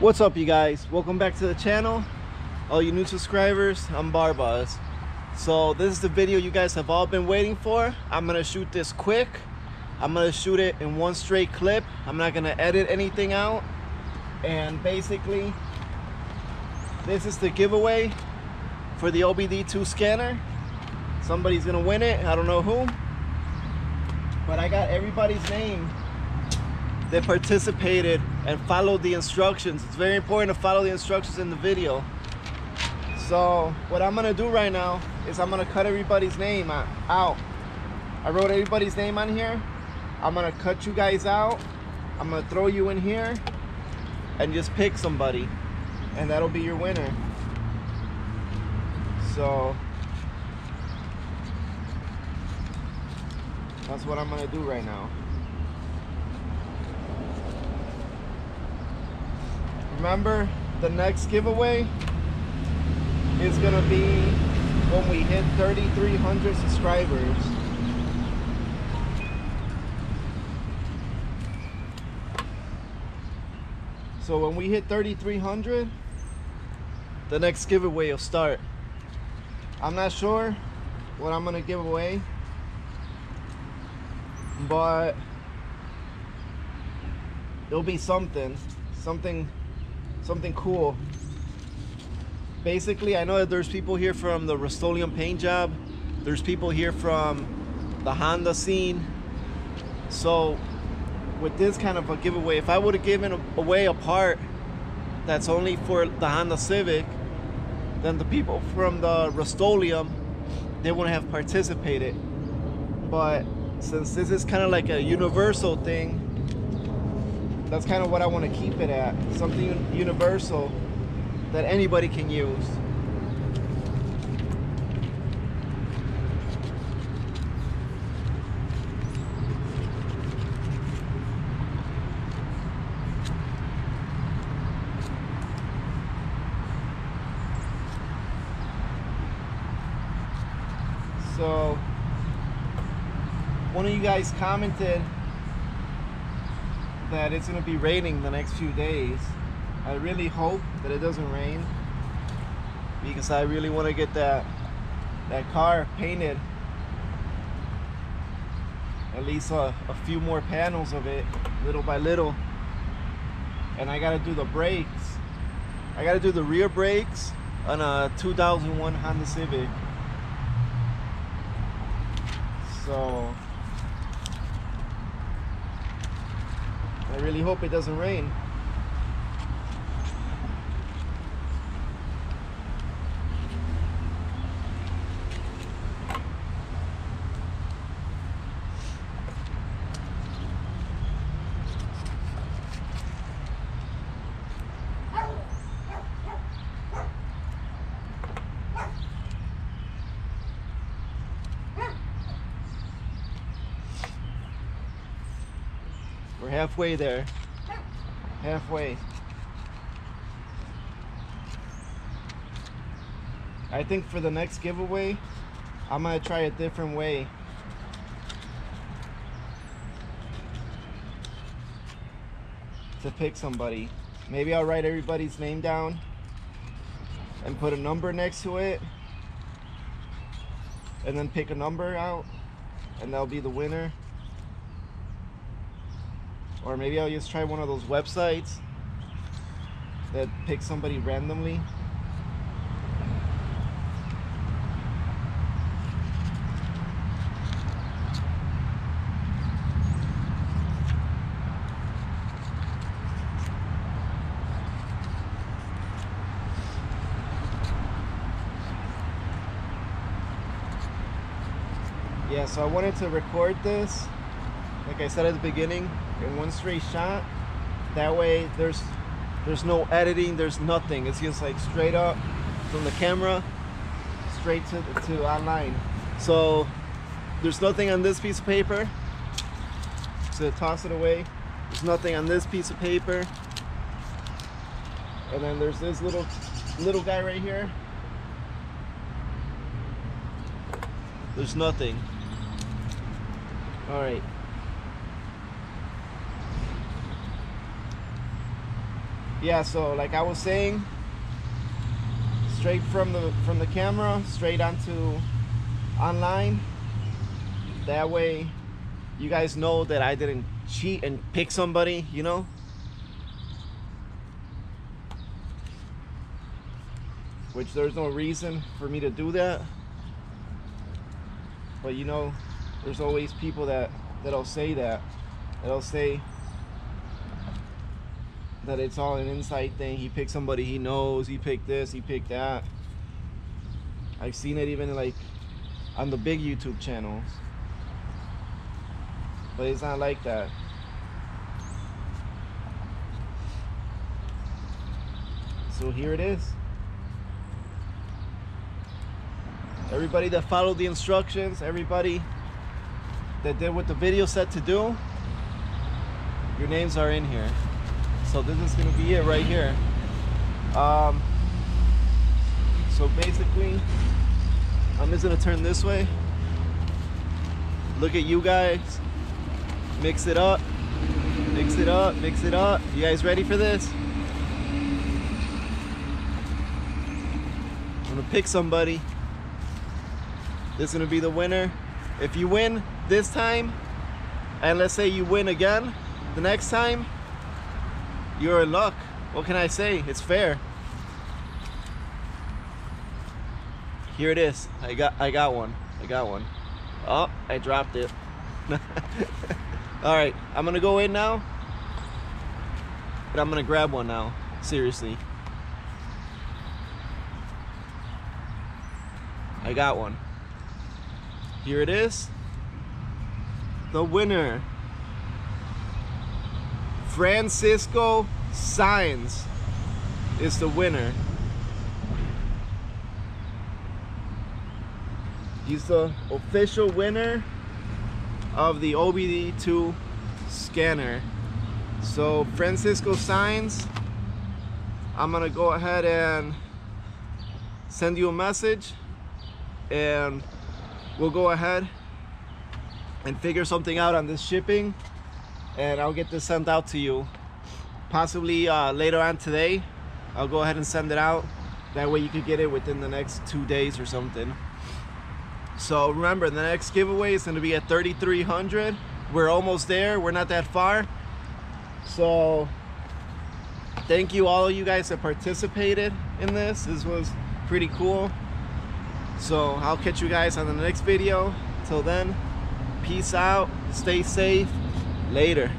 What's up, you guys? Welcome back to the channel. All you new subscribers, I'm Barbas. So this is the video you guys have all been waiting for. I'm gonna shoot this quick. I'm gonna shoot it in one straight clip. I'm not gonna edit anything out. And basically, this is the giveaway for the OBD2 scanner. Somebody's gonna win it, I don't know who. But I got everybody's name that participated and followed the instructions. It's very important to follow the instructions in the video. So what I'm gonna do right now is I'm gonna cut everybody's name out. I wrote everybody's name on here. I'm gonna cut you guys out. I'm gonna throw you in here and just pick somebody, and that'll be your winner. So that's what I'm gonna do right now. Remember, the next giveaway is gonna be when we hit 3,300 subscribers. So when we hit 3,300, the next giveaway will start. I'm not sure what I'm gonna give away, but it'll be something cool. Basically, I know that there's people here from the Rust-Oleum paint job. There's people here from the Honda scene. So with this kind of a giveaway, if I would have given away a part that's only for the Honda Civic, then the people from the Rust-Oleum, they wouldn't have participated. But since this is kind of like a universal thing, that's kind of what I want to keep it at. Something universal that anybody can use. So, one of you guys commented that it's gonna be raining the next few days. I really hope that it doesn't rain, because I really want to get that car painted, at least a few more panels of it, little by little. And I gotta do the brakes. I gotta do the rear brakes on a 2001 Honda Civic. So I really hope it doesn't rain. We're halfway there. Halfway. I think for the next giveaway, I'm gonna try a different way. To pick somebody. Maybe I'll write everybody's name down and put a number next to it, and then pick a number out, and that'll be the winner. Or maybe I'll just try one of those websites that pick somebody randomly. Yeah, so I wanted to record this, like I said at the beginning, in one straight shot. That way there's no editing, there's nothing. It's just like straight up from the camera straight to online. So there's nothing on this piece of paper, so toss it away. There's nothing on this piece of paper, and then there's this little guy right here. There's nothing. All right. yeah, so like I was saying, straight from the camera straight onto online. That way you guys know that I didn't cheat and pick somebody, you know. Which there's no reason for me to do that, but you know, there's always people that'll say that. That'll say that it's all an inside thing. He picked somebody he knows. He picked this. He picked that. I've seen it even like on the big YouTube channels, but it's not like that. So here it is. Everybody that followed the instructions, everybody that did what the video said to do, your names are in here. So this is gonna be it right here. So basically, I'm just gonna turn this way, look at you guys, mix it up, mix it up, mix it up. You guys ready for this? I'm gonna pick somebody. This is gonna be the winner. If you win this time, and let's say you win again the next time, you're in luck. What can I say? It's fair. Here it is. I got one. Oh, I dropped it. All right, I'm gonna go in now, but I'm gonna grab one now. Seriously, I got one. Here it is. The winner, Francisco Signs, is the winner. He's the official winner of the OBD2 scanner. So Francisco Signs, I'm gonna go ahead and send you a message, and we'll go ahead and figure something out on this shipping, and I'll get this sent out to you possibly later on today. I'll go ahead and send it out, that way you could get it within the next 2 days or something. So remember, the next giveaway is going to be at 3,300. We're almost there, we're not that far. So thank you all of you guys that participated in this. This was pretty cool. So I'll catch you guys on the next video. Till then, peace out, stay safe, later.